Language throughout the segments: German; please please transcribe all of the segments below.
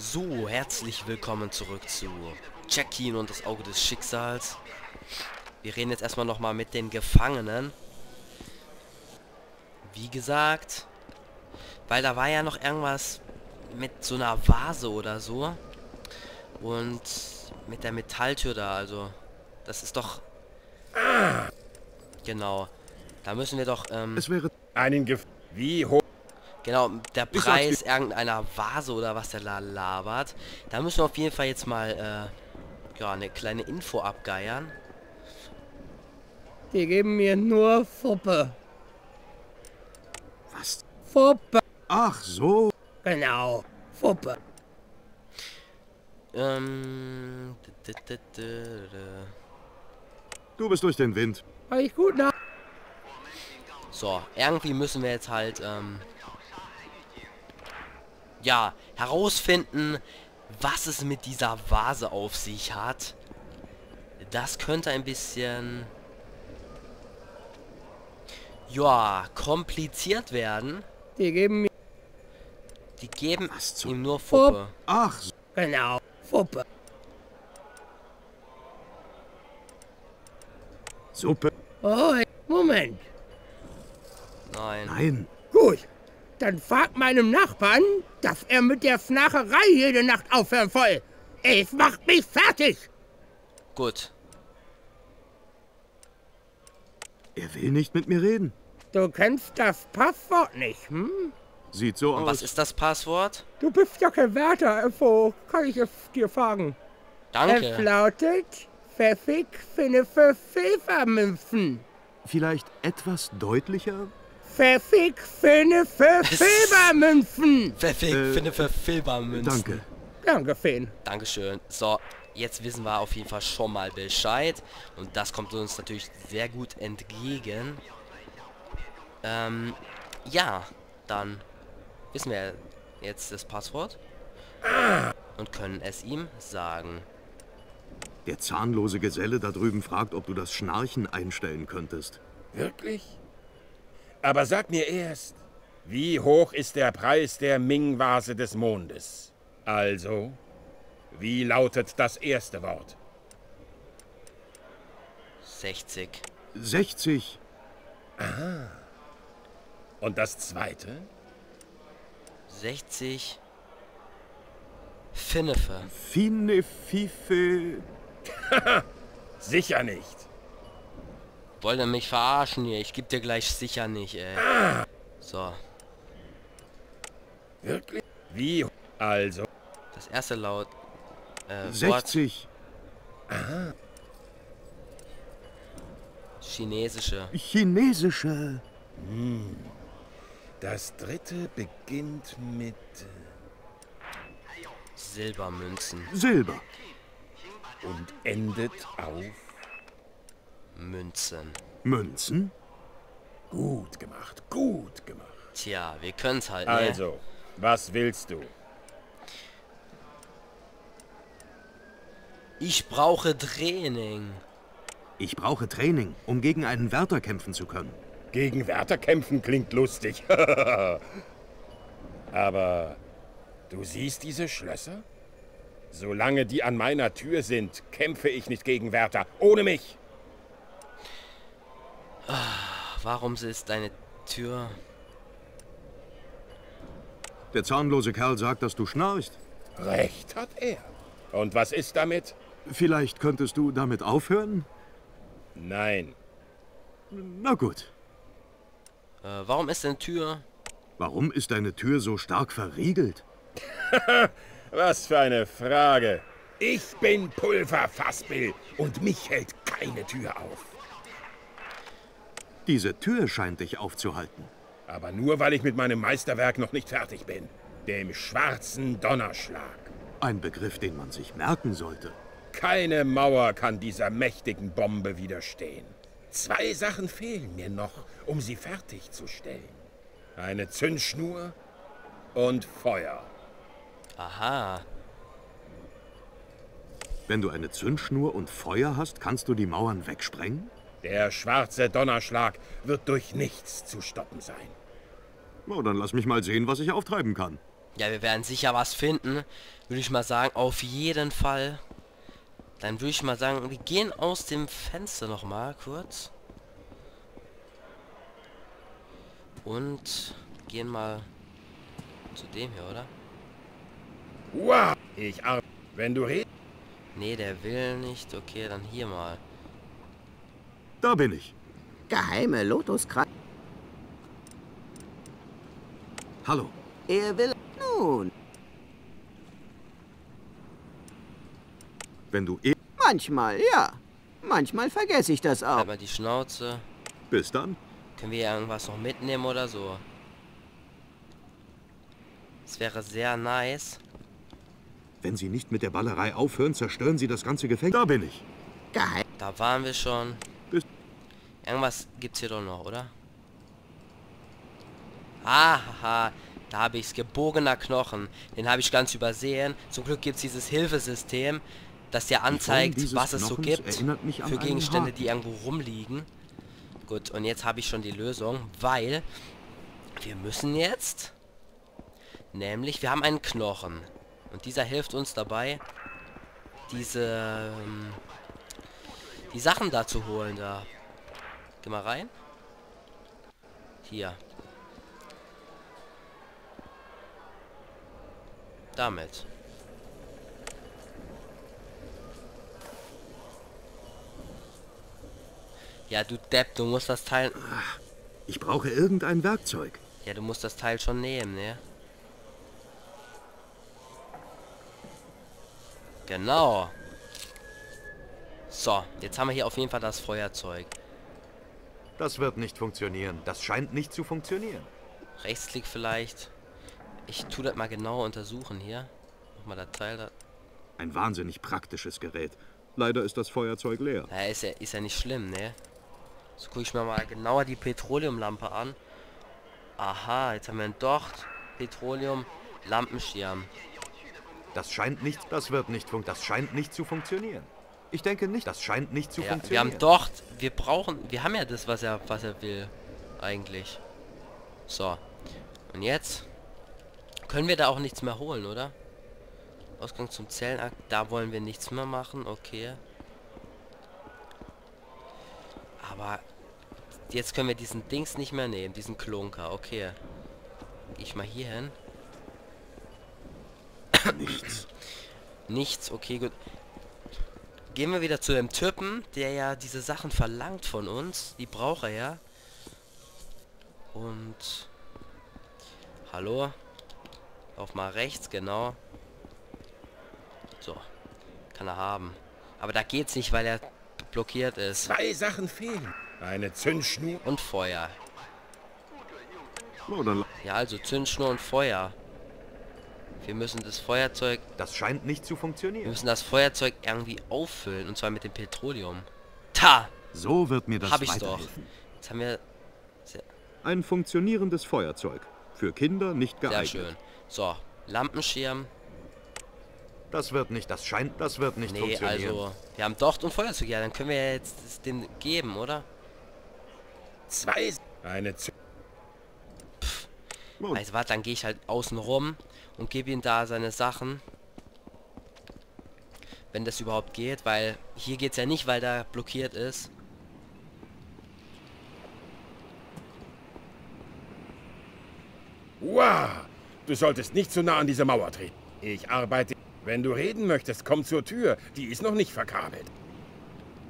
So, herzlich willkommen zurück zu Jack Keane und das Auge des Schicksals. Wir reden jetzt erstmal nochmal mit den Gefangenen. Wie gesagt, weil da war ja noch irgendwas mit so einer Vase oder so. Und mit der Metalltür da, also das ist doch... Genau, da müssen wir doch... es wäre einen Gift. Wie hoch... Genau, der Preis irgendeiner Vase oder was der da labert. Da müssen wir auf jeden Fall jetzt mal ja, eine kleine Info abgeiern. Die geben mir nur Fuppe. Was? Fuppe. Ach so. Genau, Fuppe. Du bist durch den Wind. War ich gut nach. So, irgendwie müssen wir jetzt halt... ja, herausfinden, was es mit dieser Vase auf sich hat. Das könnte ein bisschen... ja, kompliziert werden. Die geben mir... Die geben ihm nur Fuppe. Ach, genau, Fuppe. Suppe. Oh, Moment. Nein. Nein. Gut. Dann frag meinem Nachbarn, dass er mit der Fnacherei jede Nacht aufhören soll. Es macht mich fertig. Gut. Er will nicht mit mir reden. Du kennst das Passwort nicht, hm? Sieht so aus. Was ist das Passwort? Du bist ja kein Wärter, Info. Kann ich es dir fragen? Danke. Es lautet Pfeffig Finnefe Pfeffermünzen. Vielleicht etwas deutlicher? Pfeffig Finnefe Pfeffermünzen. Pfeffig Finnefe Pfeffermünzen. Danke. Danke, Finn. Dankeschön. So, jetzt wissen wir auf jeden Fall schon mal Bescheid. Und das kommt uns natürlich sehr gut entgegen. Ja, dann wissen wir jetzt das Passwort. Und können es ihm sagen. Der zahnlose Geselle da drüben fragt, ob du das Schnarchen einstellen könntest. Wirklich? Aber sag mir erst, wie hoch ist der Preis der Ming-Vase des Mondes? Also, wie lautet das erste Wort? 60. 60. Aha. Und das zweite? 60. Finnefe. Finnefife. Sicher nicht. Wollt ihr mich verarschen hier? Ich geb dir gleich sicher nicht, ey. So. Wirklich? Wie? Also. Das erste Laut. 60. Wort. Aha. Chinesische. Chinesische. Hm. Das dritte beginnt mit... Silbermünzen. Silber. Und endet auf... Münzen. Münzen? Gut gemacht, gut gemacht. Tja, wir können's halt, ne? Also, was willst du? Ich brauche Training. Ich brauche Training, um gegen einen Wärter kämpfen zu können. Gegen Wärter kämpfen klingt lustig. Aber... du siehst diese Schlösser? Solange die an meiner Tür sind, kämpfe ich nicht gegen Wärter. Ohne mich! Warum ist deine Tür... Der zahnlose Kerl sagt, dass du schnarchst. Recht hat er. Und was ist damit? Vielleicht könntest du damit aufhören? Nein. Na gut. Warum ist deine Tür... Warum ist deine Tür so stark verriegelt? Was für eine Frage. Ich bin Pulverfassbill und mich hält keine Tür auf. Diese Tür scheint dich aufzuhalten. Aber nur, weil ich mit meinem Meisterwerk noch nicht fertig bin. Dem schwarzen Donnerschlag. Ein Begriff, den man sich merken sollte. Keine Mauer kann dieser mächtigen Bombe widerstehen. Zwei Sachen fehlen mir noch, um sie fertigzustellen. Eine Zündschnur und Feuer. Aha. Wenn du eine Zündschnur und Feuer hast, kannst du die Mauern wegsprengen? Der schwarze Donnerschlag wird durch nichts zu stoppen sein. Oh, dann lass mich mal sehen, was ich auftreiben kann. Ja, wir werden sicher was finden, würde ich mal sagen. Auf jeden Fall. Dann würde ich mal sagen, wir gehen aus dem Fenster nochmal kurz. Und gehen mal zu dem hier, oder? Wow, ich arbeite. Wenn du redest. Nee, der will nicht. Okay, dann hier mal. Da bin ich. Geheime Lotuskralle. Hallo. Er will nun. Wenn du eh... Manchmal, ja. Manchmal vergesse ich das auch. Halt mal die Schnauze. Bis dann. Können wir irgendwas noch mitnehmen oder so? Das wäre sehr nice. Wenn Sie nicht mit der Ballerei aufhören, zerstören Sie das ganze Gefängnis. Da bin ich. Geil. Da waren wir schon. Bis irgendwas gibt's hier doch noch, oder? Haha. Da habe ich's. Gebogener Knochen. Den habe ich ganz übersehen. Zum Glück gibt's dieses Hilfesystem, das dir anzeigt, was es so gibt für Gegenstände, die irgendwo rumliegen. Gut, und jetzt habe ich schon die Lösung, weil wir müssen jetzt... Nämlich, wir haben einen Knochen. Und dieser hilft uns dabei, diese... die Sachen da zu holen, da. Geh mal rein. Hier. Damit. Ja, du Depp, du musst das Teil... Ich brauche irgendein Werkzeug. Ja, du musst das Teil schon nehmen, ne? Genau. So, jetzt haben wir hier auf jeden Fall das Feuerzeug. Das wird nicht funktionieren. Das scheint nicht zu funktionieren. Rechtsklick vielleicht. Ich tue das mal genauer untersuchen hier. Mach mal das Teil da. Ein wahnsinnig praktisches Gerät. Leider ist das Feuerzeug leer. Ja, ist ja nicht schlimm, ne? So, gucke ich mir mal genauer die Petroleumlampe an. Aha, jetzt haben wir einen Docht. Petroleum, Lampenschirm. Das scheint nicht zu funktionieren. Ich denke nicht, das scheint nicht zu funktionieren. Wir haben Docht. Wir haben ja das, was er will. Eigentlich. So. Und jetzt können wir da auch nichts mehr holen, oder? Ausgang zum Zellenakt. Da wollen wir nichts mehr machen. Okay. Aber jetzt können wir diesen Dings nicht mehr nehmen. Diesen Klunker. Okay. Geh ich mal hier hin. Nichts. Nichts. Okay, gut. Gehen wir wieder zu dem Typen, der ja diese Sachen verlangt von uns. Die braucht er ja. Und... Hallo? Auf mal rechts, genau. So. Kann er haben. Aber da geht's nicht, weil er blockiert ist. Zwei Sachen fehlen. Eine Zündschnur und Feuer. Ja, also Zündschnur und Feuer. Wir müssen das Feuerzeug... Das scheint nicht zu funktionieren. Wir müssen das Feuerzeug irgendwie auffüllen. Und zwar mit dem Petroleum. Ta! So wird mir das weiterhelfen. Hab ich's doch. Jetzt haben wir... Ein funktionierendes Feuerzeug. Für Kinder nicht geeignet. Sehr schön. So. Lampenschirm. Das wird nicht funktionieren. Nee, also... Wir haben Docht und Feuerzeug. Ja, dann können wir jetzt den geben, oder? Zwei... Eine... Pff. Also warte, dann gehe ich halt außen rum. Und gebe ihm da seine Sachen. Wenn das überhaupt geht, weil hier geht es ja nicht, weil da blockiert ist. Wow! Du solltest nicht zu nah an diese Mauer treten. Ich arbeite... Wenn du reden möchtest, komm zur Tür. Die ist noch nicht verkabelt.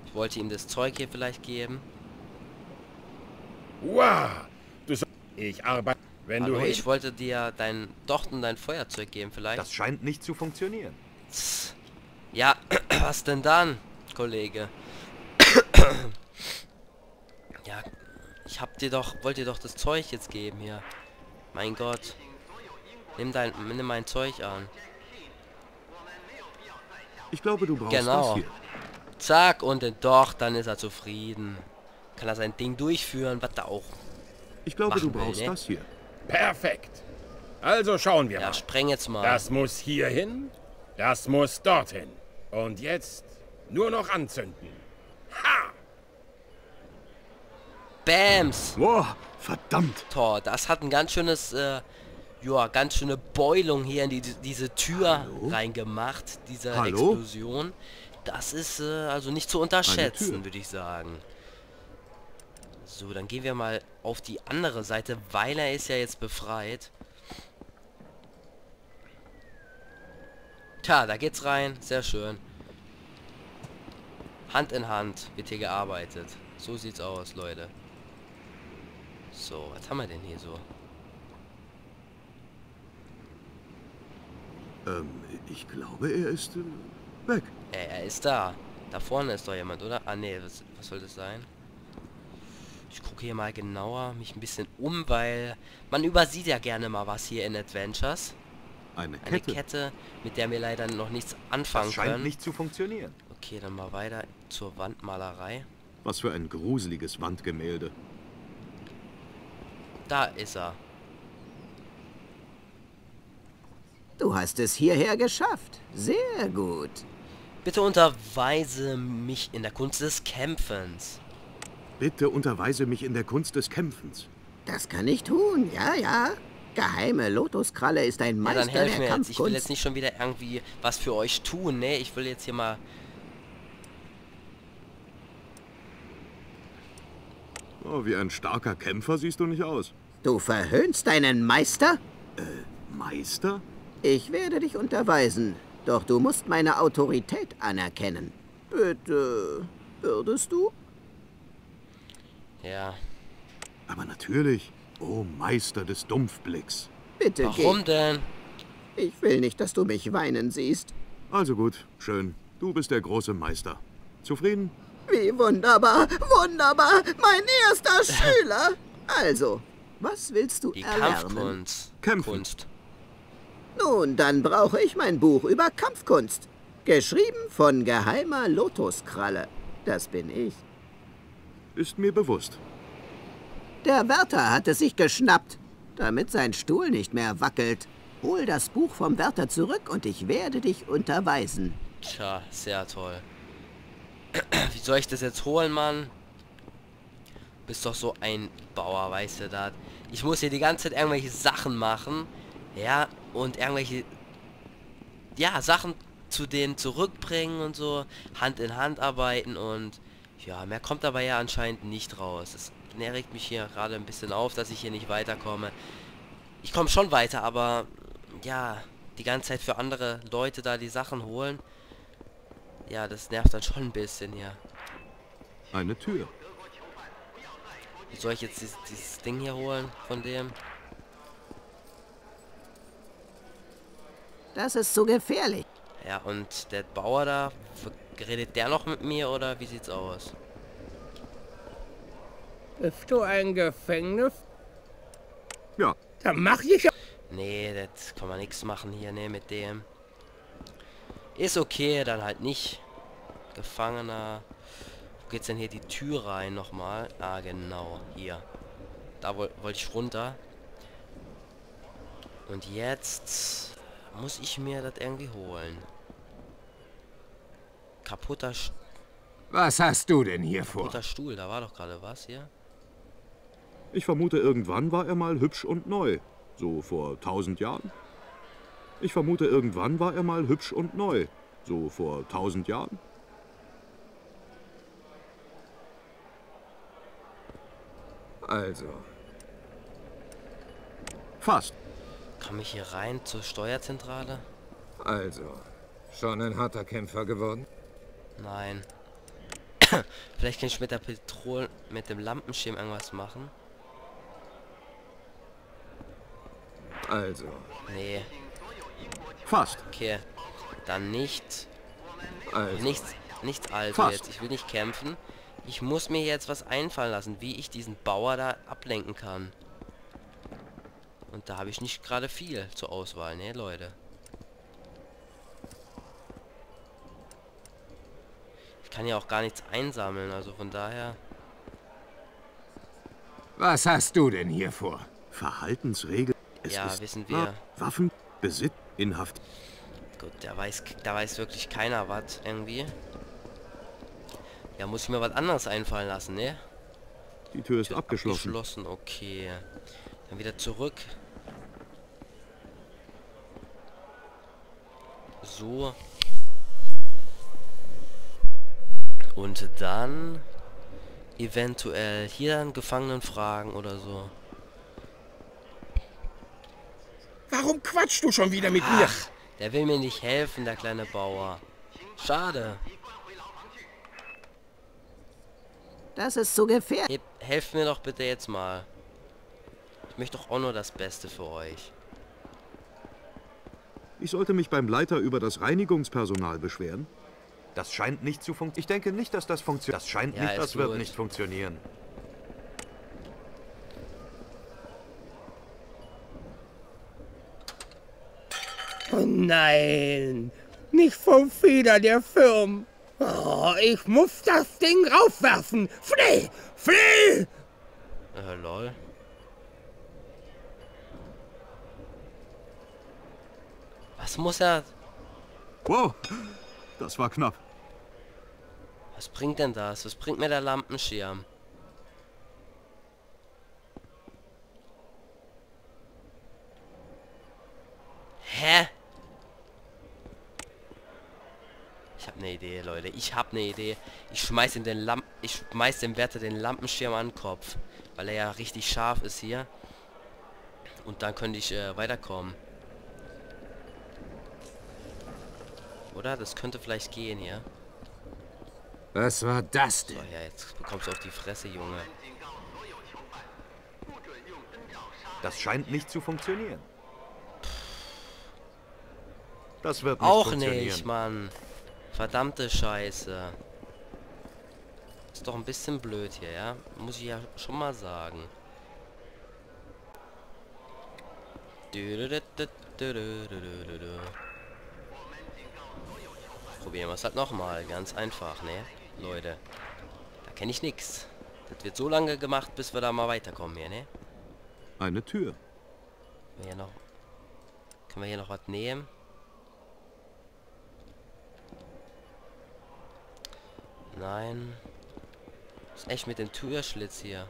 Ich wollte ihm das Zeug hier vielleicht geben. Wow! Du solltest... Ich arbeite... Wenn Hallo, du ich wollte dir dein Docht und dein Feuerzeug geben vielleicht. Das scheint nicht zu funktionieren. Ja, was denn dann, Kollege? Ja, ich wollte dir doch das Zeug jetzt geben hier. Mein Gott. Nimm mein Zeug an. Ich glaube, du brauchst das hier. Zack, und den Docht, dann ist er zufrieden. Kann er sein Ding durchführen, was da auch. Ich glaube, du brauchst das hier. Perfekt. Also schauen wir mal. Ja, spreng jetzt mal. Das muss hier hin. Das muss dorthin. Und jetzt nur noch anzünden. Ha! Bams. Wow, verdammt. Tor, das hat ein ganz schönes Ja, ganz schöne Beulung hier in diese Tür reingemacht, diese Explosion. Das ist also nicht zu unterschätzen, würde ich sagen. So, dann gehen wir mal auf die andere Seite, weil er ist ja jetzt befreit. Tja, da geht's rein, sehr schön. Hand in Hand wird hier gearbeitet. So sieht's aus, Leute. So, was haben wir denn hier so? Ich glaube, er ist weg. Er ist da. Da vorne ist doch jemand, oder? Ah, nee, was soll das sein? Ich gucke hier mal genauer mich ein bisschen um, weil man übersieht ja gerne mal was hier in Adventures. Eine Kette, mit der wir leider noch nichts anfangen können. Scheint nicht zu funktionieren. Okay, dann mal weiter zur Wandmalerei. Was für ein gruseliges Wandgemälde. Da ist er. Du hast es hierher geschafft. Sehr gut. Bitte unterweise mich in der Kunst des Kämpfens. Bitte unterweise mich in der Kunst des Kämpfens. Das kann ich tun, ja, ja. Geheime Lotuskralle ist ein Meister der Kampfkunst. Ja, dann helf mir jetzt. Ich will jetzt nicht schon wieder irgendwie was für euch tun, ne? Ich will jetzt hier mal... Oh, wie ein starker Kämpfer siehst du nicht aus. Du verhöhnst deinen Meister? Meister? Ich werde dich unterweisen, doch du musst meine Autorität anerkennen. Bitte, würdest du? Ja. Aber natürlich, oh Meister des Dumpfblicks. Bitte geh. Warum denn? Ich will nicht, dass du mich weinen siehst. Also gut, schön. Du bist der große Meister. Zufrieden? Wie wunderbar, wunderbar, mein erster Schüler. Also, was willst du erlernen? Die Kampfkunst. Kampfkunst. Nun, dann brauche ich mein Buch über Kampfkunst. Geschrieben von Geheimer Lotuskralle. Das bin ich. Ist mir bewusst. Der Wärter hat es sich geschnappt, damit sein Stuhl nicht mehr wackelt. Hol das Buch vom Wärter zurück und ich werde dich unterweisen. Tja, sehr toll. Wie soll ich das jetzt holen, Mann? Bist doch so ein Bauer, weißt du das? Ich muss hier die ganze Zeit irgendwelche Sachen machen. Ja, und irgendwelche... Ja, Sachen zu denen zurückbringen und so. Hand in Hand arbeiten und... Ja, mehr kommt dabei ja anscheinend nicht raus. Das regt mich hier gerade ein bisschen auf, dass ich hier nicht weiterkomme. Ich komme schon weiter, aber... Ja, die ganze Zeit für andere Leute da die Sachen holen. Ja, das nervt dann schon ein bisschen hier. Eine Tür. Wie soll ich jetzt dieses Ding hier holen von dem? Das ist so gefährlich. Ja, und der Bauer da, redet der noch mit mir oder wie sieht's aus? Bist du ein Gefängnis? Ja. Dann mach ich ja. Nee, das kann man nichts machen hier, ne, mit dem. Ist okay, dann halt nicht. Gefangener. Wo geht's denn hier die Tür rein nochmal? Ah, genau, hier. Da wollte ich runter. Und jetzt muss ich mir das irgendwie holen. Kaputter Stuhl. Was hast du denn hier vor? Kaputter Stuhl, da war doch gerade was hier. Ich vermute, irgendwann war er mal hübsch und neu. So vor 1000 Jahren. Ich vermute, irgendwann war er mal hübsch und neu. So vor 1000 Jahren. Also. Fast. Komme ich hier rein zur Steuerzentrale? Also. Schon ein harter Kämpfer geworden? Nein. Vielleicht kann ich mit der mit dem Lampenschirm irgendwas machen. Also. Nee. Fast. Okay. Dann nicht. Also. Nichts also jetzt. Ich will nicht kämpfen. Ich muss mir jetzt was einfallen lassen, wie ich diesen Bauer da ablenken kann. Und da habe ich nicht gerade viel zur Auswahl, ne, Leute. Ich kann ja auch gar nichts einsammeln, also von daher... Was hast du denn hier vor? Verhaltensregeln. Ja, wissen wir. Waffen, Besitz. Inhaft. Gut, da weiß wirklich keiner was irgendwie. Ja, muss ich mir was anderes einfallen lassen, ne? Die Tür ist abgeschlossen. Okay. Dann wieder zurück. so. Und dann eventuell hier einen Gefangenen fragen oder so. Warum quatschst du schon wieder mit mir? Der will mir nicht helfen, der kleine Bauer. Schade. Das ist so gefährlich. Helft mir doch bitte jetzt mal. Ich möchte doch auch nur das Beste für euch. Ich sollte mich beim Leiter über das Reinigungspersonal beschweren. Das scheint nicht zu funktionieren. Ich denke nicht, dass das funktioniert. Das scheint nicht, das wird nicht funktionieren. Oh nein, nicht vom Feder der Firma. Oh, ich muss das Ding raufwerfen. Flieh, flieh! Lol. Was muss er? Wow, das war knapp. Was bringt denn das? Was bringt mir der Lampenschirm? Hä? Ich habe eine Idee, Leute. Ich habe eine Idee. Ich schmeiß in den Wärter den Lampenschirm an den Kopf, weil er ja richtig scharf ist hier. Und dann könnte ich weiterkommen. Oder? Das könnte vielleicht gehen hier. Was war das denn? So, ja, jetzt bekommst du auf die Fresse, Junge. Das scheint nicht zu funktionieren. Das wird nicht funktionieren. Auch nicht, Mann. Verdammte Scheiße. Ist doch ein bisschen blöd hier, ja? Muss ich ja schon mal sagen. Probieren wir es halt nochmal. Ganz einfach, ne? Leute. Da kenne ich nichts. Das wird so lange gemacht, bis wir da mal weiterkommen hier, ne? Eine Tür. Können wir hier noch was nehmen? Nein. Das ist echt mit dem Türschlitz hier.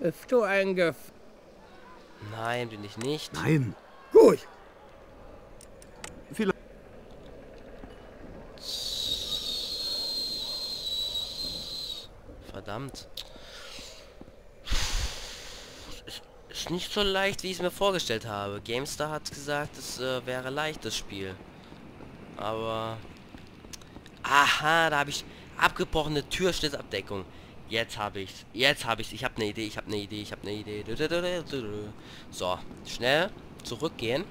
Bist du ein Gef... Nein, bin ich nicht. Nein. Gut. Vielleicht... Verdammt. Ist nicht so leicht, wie ich es mir vorgestellt habe. GameStar hat gesagt, es wäre leicht, das Spiel. Aber... Aha, da habe ich abgebrochene Türschlitzabdeckung. Jetzt habe ich's. Jetzt habe ich's. Ich habe eine Idee. Ich habe eine Idee. Ich habe eine Idee. So, schnell zurückgehen.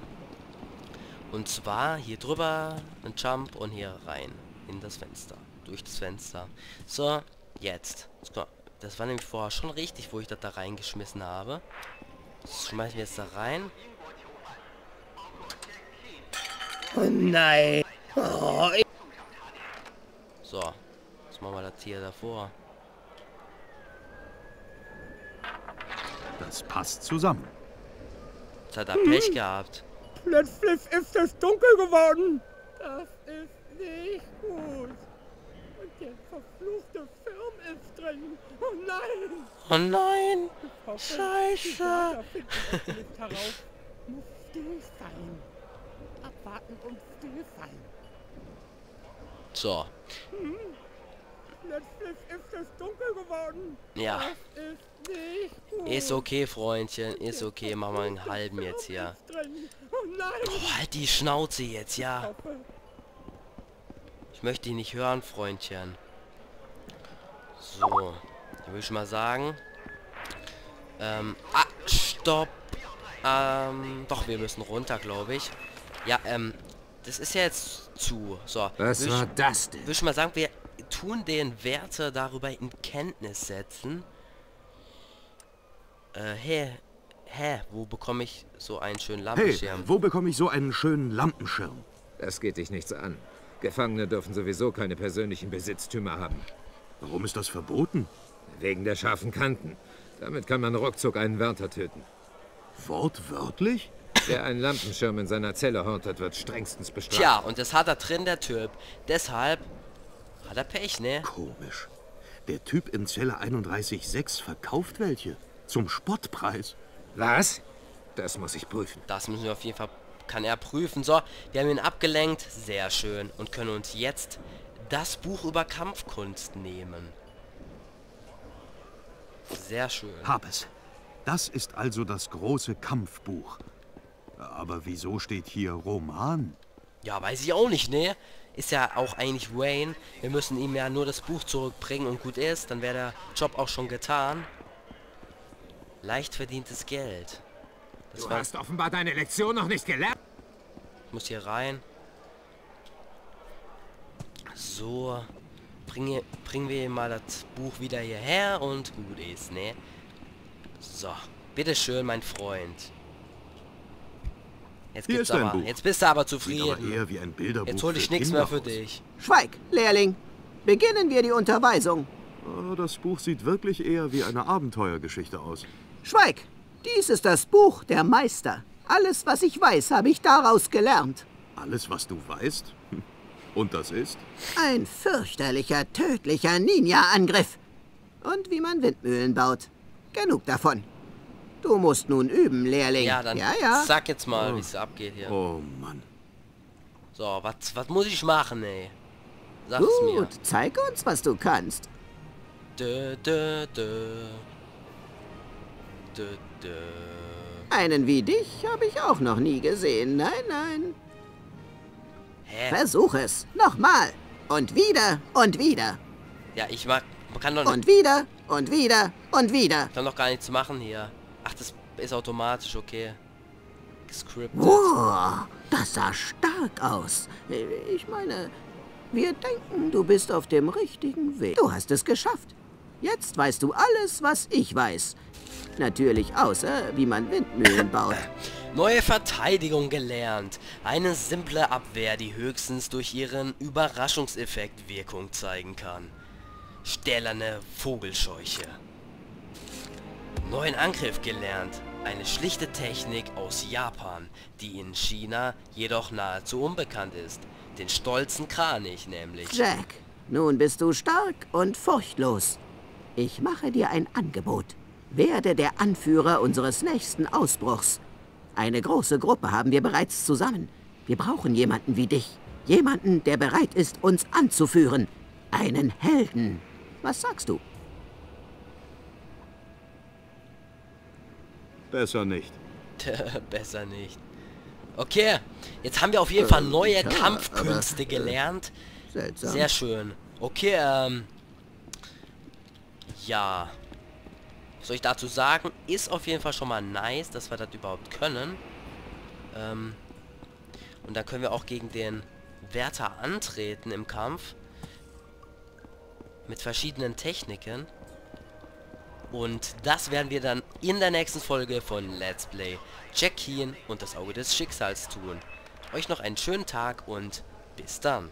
Und zwar hier drüber ein Jump und hier rein in das Fenster. Durch das Fenster. So, jetzt. Das war nämlich vorher schon richtig, wo ich das da reingeschmissen habe. Das schmeißen wir jetzt da rein. Oh nein. Oh, so, jetzt machen wir das hier davor. Das passt zusammen. Jetzt hat er Pech gehabt. Plötzlich ist es dunkel geworden. Das ist nicht gut. Und der verfluchte Film ist drin. Oh nein. Oh nein. Scheiße. Muss still sein. Abwarten und still sein. So. Plötzlich ist es dunkel geworden. Ja. Ist, ist okay, Freundchen. Ist okay. Mach mal einen halben jetzt hier. Oh, halt die Schnauze jetzt, ja. Ich möchte ihn nicht hören, Freundchen. So. Dann würde ich mal sagen. Stopp. Doch, wir müssen runter, glaube ich. Ja, das ist ja jetzt zu. So. Was war das denn? Würde ich mal sagen, wir tun den Wärter darüber in Kenntnis setzen. Wo bekomme ich so einen schönen Lampenschirm? Hey, wo bekomme ich so einen schönen Lampenschirm? Das geht dich nichts an. Gefangene dürfen sowieso keine persönlichen Besitztümer haben. Warum ist das verboten? Wegen der scharfen Kanten. Damit kann man ruckzuck einen Wärter töten. Wortwörtlich? Wer einen Lampenschirm in seiner Zelle hortet, wird strengstens bestraft. Tja, und das hat er drin, der Typ. Deshalb hat er Pech, ne? Komisch. Der Typ in Zelle 31.6 verkauft welche. Zum Spottpreis. Was? Das muss ich prüfen. Das müssen wir auf jeden Fall kann er prüfen. So, wir haben ihn abgelenkt. Sehr schön. Und können uns jetzt das Buch über Kampfkunst nehmen. Sehr schön. Hab es. Das ist also das große Kampfbuch. Aber wieso steht hier Roman? Ja, weiß ich auch nicht, ne? Ist ja auch eigentlich Wayne. Wir müssen ihm ja nur das Buch zurückbringen und gut ist. Dann wäre der Job auch schon getan. Leicht verdientes Geld. Du hast offenbar deine Lektion noch nicht gelernt. Ich muss hier rein. So. Bringen wir ihm mal das Buch wieder hierher und gut ist, ne? So. Bitteschön, mein Freund. Jetzt, jetzt bist du aber zufrieden. Aber eher wie ein Bilderbuch. Jetzt hole ich nichts mehr für dich. Schweig, Lehrling. Beginnen wir die Unterweisung. Oh, das Buch sieht wirklich eher wie eine Abenteuergeschichte aus. Schweig! Dies ist das Buch der Meister. Alles, was ich weiß, habe ich daraus gelernt. Alles, was du weißt? Und das ist? Ein fürchterlicher, tödlicher Ninja-Angriff. Und wie man Windmühlen baut. Genug davon. Du musst nun üben, Lehrling. Ja, dann sag jetzt mal, wie es abgeht hier. Oh, Mann. So, was muss ich machen, ey? Sag's mir. Gut, zeig uns, was du kannst. Einen wie dich habe ich auch noch nie gesehen. Nein, nein. Hä? Versuch es. Nochmal. Und wieder und wieder. Ja, ich mag... Man kann doch nicht... Und wieder und wieder und wieder. Ich kann doch gar nichts machen hier. Ach, das ist automatisch, okay. Gescriptet. Wow, das sah stark aus. Ich meine, wir denken, du bist auf dem richtigen Weg. Du hast es geschafft. Jetzt weißt du alles, was ich weiß. Natürlich, außer wie man Windmühlen baut. Neue Verteidigung gelernt. Eine simple Abwehr, die höchstens durch ihren Überraschungseffekt Wirkung zeigen kann. Stählerne Vogelscheuche. Neuen Angriff gelernt. Eine schlichte Technik aus Japan, die in China jedoch nahezu unbekannt ist. Den stolzen Kranich nämlich. Jack, nun bist du stark und furchtlos. Ich mache dir ein Angebot. Werde der Anführer unseres nächsten Ausbruchs. Eine große Gruppe haben wir bereits zusammen. Wir brauchen jemanden wie dich. Jemanden, der bereit ist, uns anzuführen. Einen Helden. Was sagst du? Besser nicht. Besser nicht. Okay, jetzt haben wir auf jeden Fall neue Kampfkünste gelernt. Seltsam. Sehr schön. Okay, ja. Was soll ich dazu sagen? Ist auf jeden Fall schon mal nice, dass wir das überhaupt können. Und dann können wir auch gegen den Wärter antreten im Kampf. Mit verschiedenen Techniken. Und das werden wir dann in der nächsten Folge von Let's Play Jack Keane und das Auge des Schicksals tun. Euch noch einen schönen Tag und bis dann.